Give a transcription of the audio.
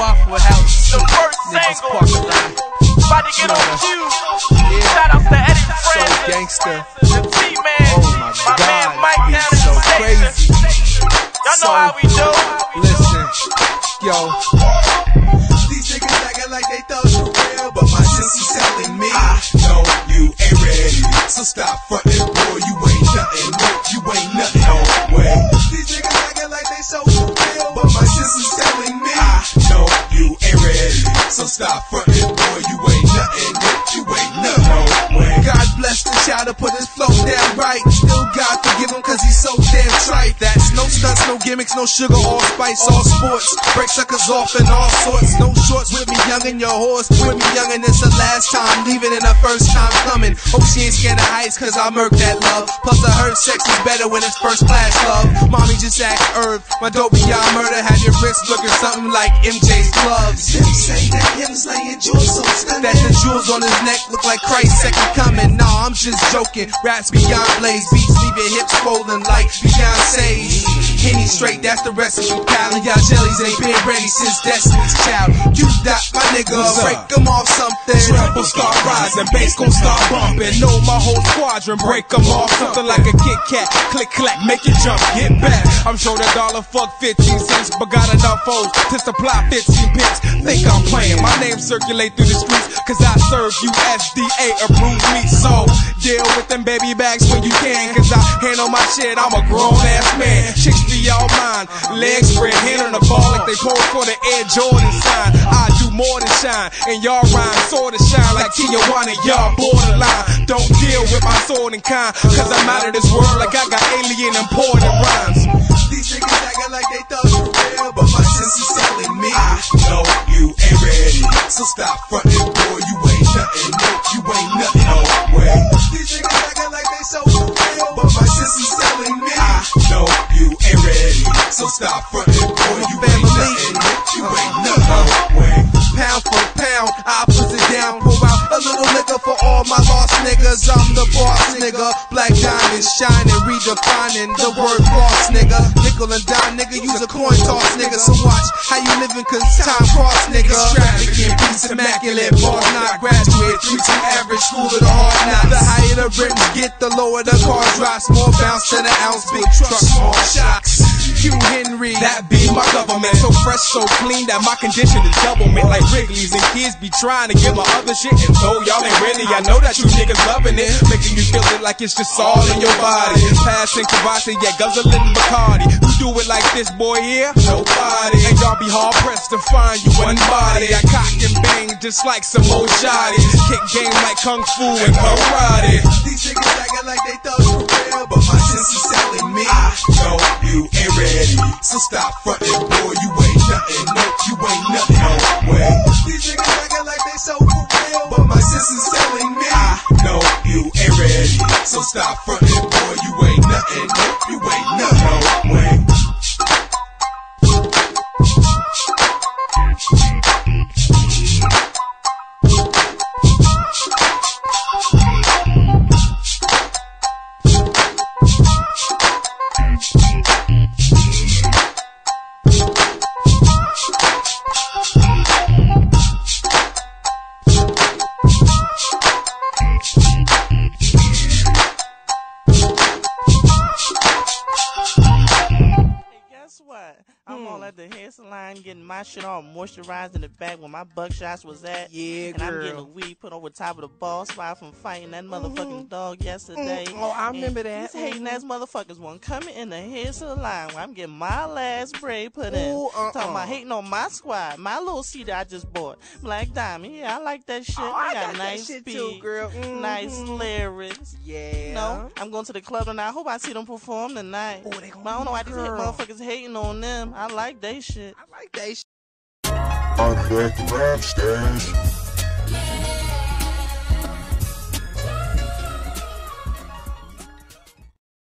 Waffle House. The first single. About to get on you. Shout out to Eddie Francis. The T-Man. Oh my God. My man Mike down in the station. Y'all know how we do. Listen, yo. These niggas acting like they thought you real, but my sister's telling me, I know you ain't ready. So stop frontin', boy. You ain't nothing. You ain't nothing. No way. These niggas acting like they so real, but my sister's telling me, I know you ain't ready. So stop frontin', boy. You ain't nothing. You ain't nothing. No way. God bless the child to put his flow down right. Still God forgive him, cause he's so damn trite. That's no stunts, no gimmicks, no sugar or spice, all sports. Break suckers off in all sorts. No shorts with me, youngin' your horse. With me, youngin', it's the last time leaving and the first time coming. Hope she ain't scared of heights, cause I murk that love. Plus I heard sex is better when it's first class love. Mommy just asked Herb, my dope beyond murder. Had your wrist looking something like MJ's gloves. Them say that him's laying jewels so stunning. That the jewels on his neck look like Christ's second coming. Nah, I'm just joking. Raps beyond blaze, beats leaving hips swollen like Beyonce. Henny straight, that's the recipe. Pallin' y'all jellies ain't been ready since Destiny's Child. You dot my nigga, break them off something. Treble start rising, bass gon' start bumping. Know my whole squadron, break them off something like a Kit Kat. Click clack, make it jump, get back. I'm sure that dollar fuck 15 cents, but got enough foes to supply 15 pence. Think I'm playing, my name circulate through the streets, cause I serve USDA approved meat. So deal with them baby bags when you can, cause I handle my shit, I'm a grown ass man. Chicks be all mine, legs spread, hand on the ball like they pose for the Air Jordan sign. I do more than shine, and y'all rhyme sword and shine like Tijuana, y'all borderline. Don't deal with my sword and kind, cause I'm out of this world like I got alien imported rhymes. These niggas acting like they thought you real, but my sister's telling me, I know you ain't ready. So stop frontin', boy, you ain't nothing, you ain't nothing, no way. These niggas acting like they so real, but my sister's telling me, I know you ain't ready. So stop frontin', boy, you ain't nothing, you ain't nothing, no way. Pound for pound, I put it down, pull out a little liquor for all my lost niggas. I'm the boss nigga, Black Diamond shining, redefining the word boss nigga. Nickel and dime nigga, use a coin toss nigga. So watch how you living, cause time cross nigga. Extravagant, peace, immaculate, bar not graduate, 3-2 average, school of the hard knocks. The higher the rims get, the lower the car drops. More bounce than an ounce, big truck, small shocks. Hugh Henry, that be my government. So fresh, so clean, that my condition is doublemint. Like Wrigley's and kids be trying to give my other shit, and though y'all ain't ready, I know that you niggas loving it, making you feel it like it's just all in your body. Passing Kvassi, yeah, guzzling Bacardi. You do it like this, boy, yeah? Nobody. And y'all be hard pressed to find you one body. I cock and bang just like some old shotty. Kick game like kung fu and karate. These niggas acting like they thought you real, but my sister's telling me, I know you ain't real. So stop frontin', boy, you ain't nothing, no, you ain't nothing, no way. These niggas actin' like they so for real, but my sister's telling me, I know you ain't ready. So stop frontin', boy, you ain't nothing, no, you ain't nothing, no way. Getting my shit all moisturized in the back where my buckshots was at. Yeah, girl. And I'm getting a weed put over top of the ball spot from fighting that motherfucking dog yesterday. Oh, I remember that. These hating ass motherfuckers won't come in the heads to the line where I'm getting my last braid put in. Talking about hating on my squad, my little seat that I just bought. Black Diamond. Yeah, I like that shit. Oh, I got nice that shit beat, too, girl. Nice lyrics. Yeah. No, I'm going to the club tonight. I hope I see them perform tonight. Oh, they gonna but I don't know why these motherfuckers hating on them. I like they shit. I like they shit. Uncut rap stash.